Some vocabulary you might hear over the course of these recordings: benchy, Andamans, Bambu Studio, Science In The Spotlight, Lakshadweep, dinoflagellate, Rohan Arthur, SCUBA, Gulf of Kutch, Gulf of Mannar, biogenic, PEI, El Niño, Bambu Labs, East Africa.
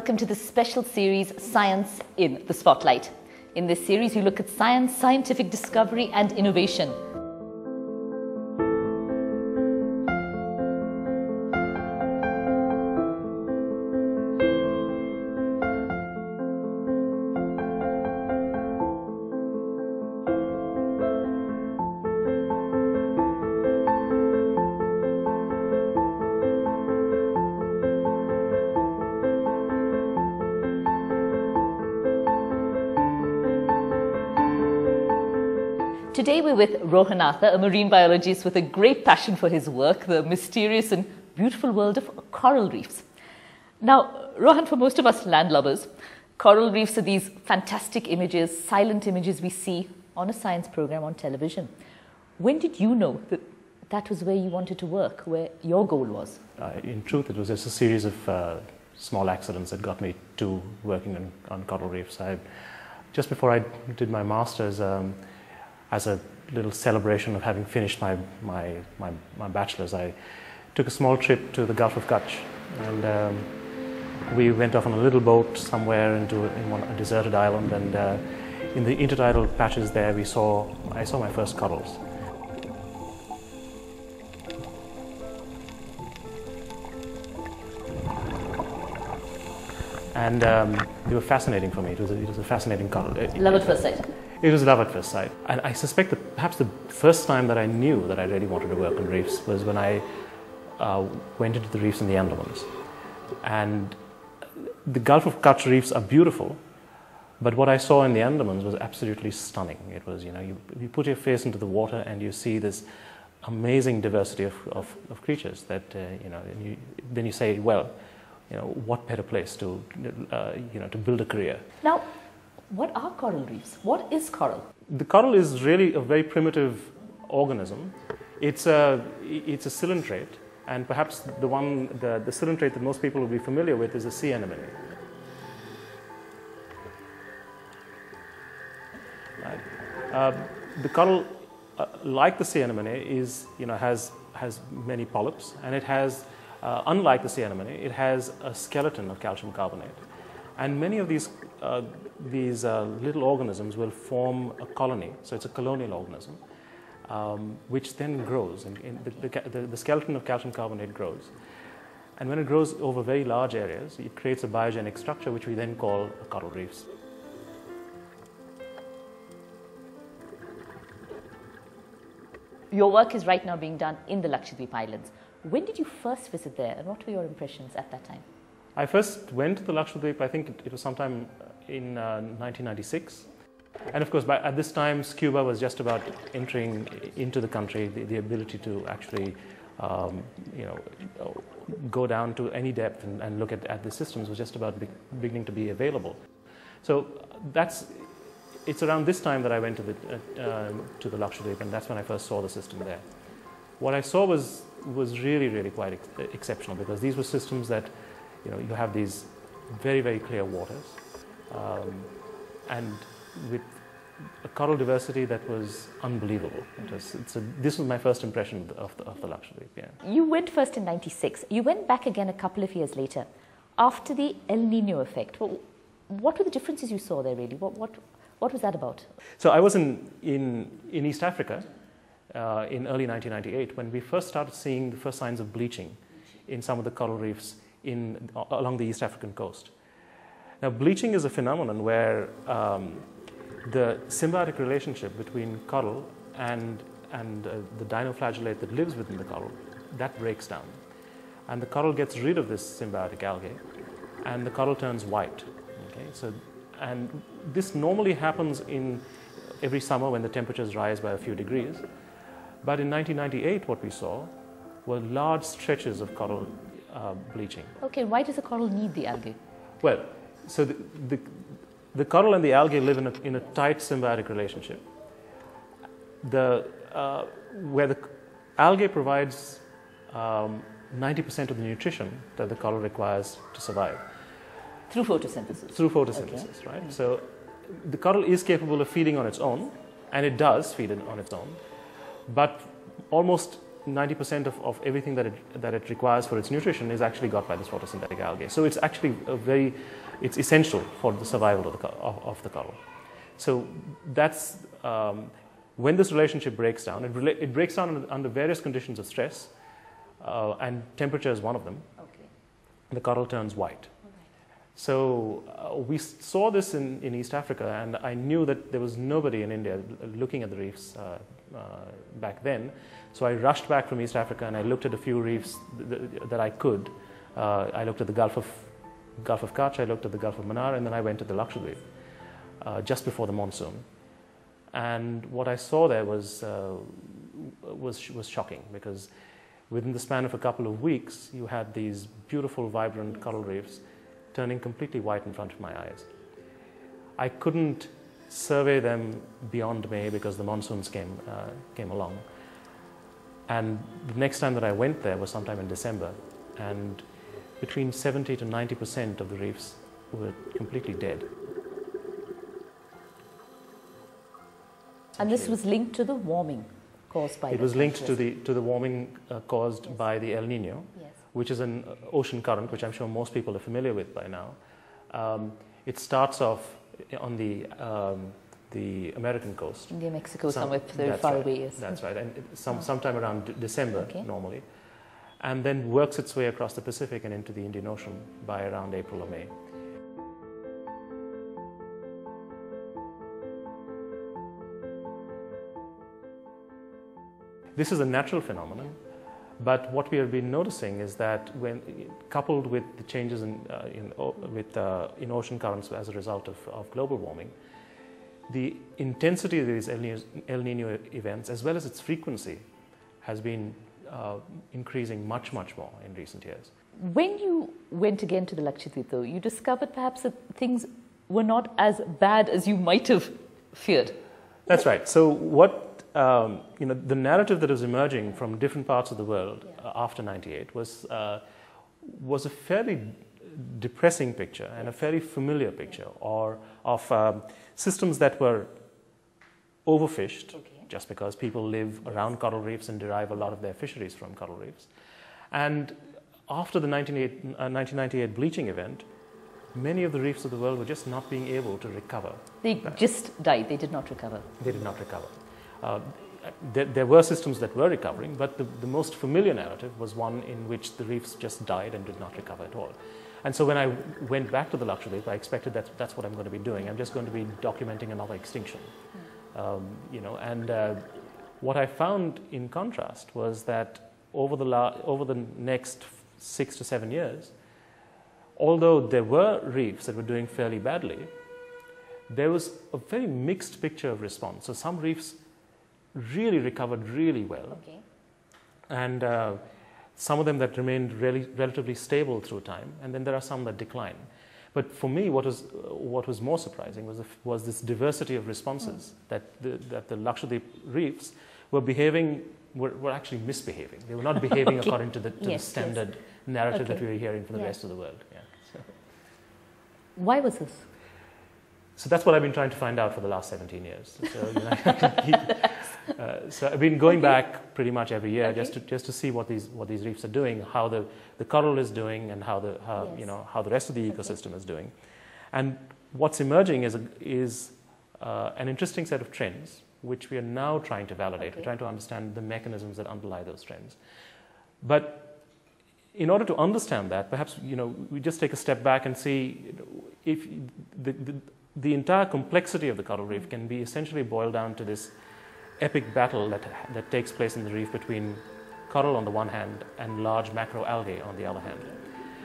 welcome to this special series, Science in the Spotlight. In this series, we look at science, scientific discovery and innovation. Today we're with Rohan Arthur, a marine biologist with a great passion for his work, the mysterious and beautiful world of coral reefs. Now, Rohan, for most of us landlubbers, coral reefs are these fantastic images, silent images we see on a science program on television. When did you know that that was where you wanted to work, where your goal was? In truth, it was just a series of small accidents that got me to working on coral reefs. Just before I did my master's, as a little celebration of having finished my bachelor's, I took a small trip to the Gulf of Kutch, and we went off on a little boat somewhere in a deserted island, and in the intertidal patches there I saw my first corals. And they were fascinating for me. It was a fascinating coral. Love at first sight. It was love at first sight. And I suspect that perhaps the first time that I knew that I really wanted to work on reefs was when I went into the reefs in the Andamans. And the Gulf of Kutch reefs are beautiful, but what I saw in the Andamans was absolutely stunning. It was, you know, you put your face into the water and you see this amazing diversity of creatures that, you know, and then you say, well, you know, what better place to, you know, to build a career. Now, what are coral reefs? What is coral? The coral is really a very primitive organism. It's a cylindrate, and perhaps the cylindrate that most people will be familiar with is a sea anemone. Right. The coral, like the sea anemone, is, you know, has many polyps, and it has, unlike the sea anemone, it has a skeleton of calcium carbonate. And many of these little organisms will form a colony, so it's a colonial organism, which then grows. And the skeleton of calcium carbonate grows. And when it grows over very large areas, it creates a biogenic structure, which we then call coral reefs. Your work is right now being done in the Lakshadweep Islands. When did you first visit there, and what were your impressions at that time? I first went to the Lakshadweep, I think it was sometime in 1996. And of course, at this time, SCUBA was just about entering into the country, the ability to actually you know, go down to any depth and look at the systems was just about beginning to be available. So it's around this time that I went to the Lakshadweep, and that's when I first saw the system there. What I saw was really, really quite exceptional, because these were systems that, you know, you have these very, very clear waters, and with a coral diversity that was unbelievable. This was my first impression of the Lakshadweep. Yeah. You went first in 96. You went back again a couple of years later, after the El Niño effect. Well, what were the differences you saw there, really? What was that about? So I was in East Africa in early 1998 when we first started seeing the first signs of bleaching in some of the coral reefs along the East African coast. Now, bleaching is a phenomenon where the symbiotic relationship between coral and the dinoflagellate that lives within the coral, that breaks down. And the coral gets rid of this symbiotic algae, and the coral turns white. Okay? So, and this normally happens in every summer when the temperatures rise by a few degrees. But in 1998, what we saw were large stretches of coral bleaching. Okay, why does the coral need the algae? Well, so the coral and the algae live in a tight symbiotic relationship. Where the algae provides 90% of the nutrition that the coral requires to survive. Through photosynthesis? Through photosynthesis, okay. Right? Mm-hmm. So the coral is capable of feeding on its own, and it does feed on its own, but almost 90% of everything that it requires for its nutrition is actually got by this photosynthetic algae. So it's actually it's essential for the survival of the coral. So that's when this relationship breaks down. It breaks down under various conditions of stress, and temperature is one of them. Okay. The coral turns white. So we saw this in East Africa, and I knew that there was nobody in India looking at the reefs back then. So I rushed back from East Africa and I looked at a few reefs that I could. I looked at the Gulf of Kutch, I looked at the Gulf of Mannar, and then I went to the Lakshadweep just before the monsoon. And what I saw there was shocking, because within the span of a couple of weeks, you had these beautiful, vibrant coral reefs turning completely white in front of my eyes. I couldn't survey them beyond May because the monsoons came along. And the next time that I went there was sometime in December, and between 70 to 90% of the reefs were completely dead. And this was linked to the warming caused by the... It was linked to the warming caused by the El Niño. Yes. Which is an ocean current, which I'm sure most people are familiar with by now. It starts off on the American coast. India, Mexico, somewhere very far away. Yes. That's right, and sometime around December, okay, normally, and then works its way across the Pacific and into the Indian Ocean by around April or May. This is a natural phenomenon. Yeah. But what we have been noticing is that, when coupled with the changes in ocean currents as a result of global warming, the intensity of these El Nino events, as well as its frequency, has been increasing much more in recent years. When you went again to the Lakshadweep, though, you discovered perhaps that things were not as bad as you might have feared. That's right. So what... the narrative that was emerging from different parts of the world, yeah, after '98 was a fairly depressing picture and a fairly familiar picture, or of systems that were overfished, okay, just because people live around coral reefs and derive a lot of their fisheries from coral reefs. And after the 1998 bleaching event, many of the reefs of the world were just not being able to recover. They just died. They did not recover. They did not recover. There were systems that were recovering, but the most familiar narrative was one in which the reefs just died and did not recover at all. And so when I went back to the Lakshadweep, I expected that's what I'm going to be doing. I'm just going to be documenting another extinction. What I found in contrast was that over the next 6 to 7 years, although there were reefs that were doing fairly badly, there was a very mixed picture of response. So some reefs really recovered really well, okay, and some of them that remained really relatively stable through time, and then there are some that decline. But for me, what was more surprising was this diversity of responses, that the Lakshadweep reefs were actually misbehaving. They were not behaving okay, according to the standard narrative, okay, that we were hearing from the, yeah, rest of the world. Yeah, so. Why was this? So that's what I've been trying to find out for the last 17 years. So, so I've been going, okay, back pretty much every year, okay, just to see what these reefs are doing, how the coral is doing, and how yes, how the rest of the ecosystem, okay, is doing. And what's emerging is an interesting set of trends which we are now trying to validate. Okay. We're trying to understand the mechanisms that underlie those trends. But in order to understand that, perhaps we just take a step back and see if the entire complexity of the coral reef can be essentially boiled down to this epic battle that takes place in the reef between coral on the one hand and large macroalgae on the other hand,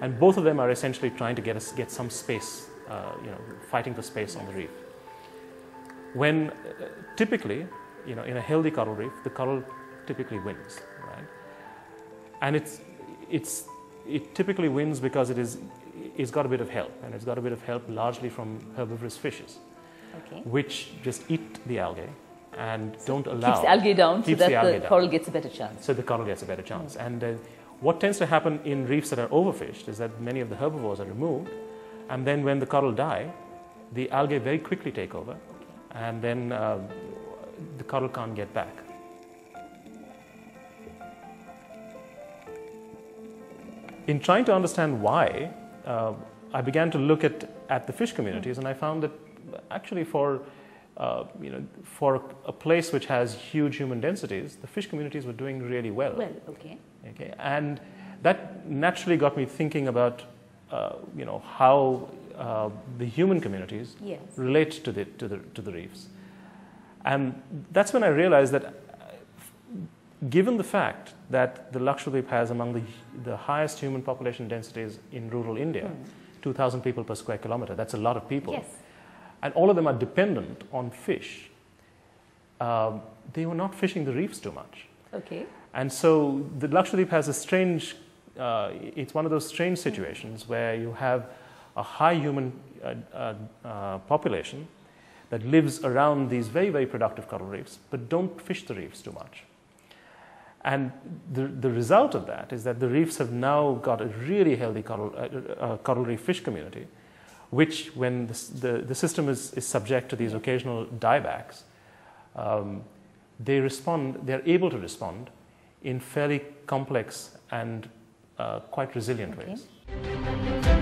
and both of them are essentially trying to get some space, fighting for space on the reef. When typically, in a healthy coral reef, the coral typically wins, right? And it typically wins because it's got a bit of help, and it's got a bit of help largely from herbivorous fishes, okay, which just eat the algae and don't allow... Keeps the algae down so that the coral gets a better chance. So the coral gets a better chance. Mm. And what tends to happen in reefs that are overfished is that many of the herbivores are removed, and then when the coral die, the algae very quickly take over, okay, and then the coral can't get back. In trying to understand why, I began to look at the fish communities, and I found that actually for a place which has huge human densities, the fish communities were doing really well. Okay. And that naturally got me thinking about how the human communities relate to the reefs, and that's when I realized that given the fact that the Lakshadweep has among the highest human population densities in rural India, 2,000 people per square kilometer, that's a lot of people. Yes. And all of them are dependent on fish. They were not fishing the reefs too much. Okay. And so the Lakshadweep has a strange, it's one of those strange situations where you have a high human population that lives around these very, very productive coral reefs, but don't fish the reefs too much. And the result of that is that the reefs have now got a really healthy coral reef fish community, which when the system is subject to these occasional diebacks, they're able to respond in fairly complex and quite resilient ways.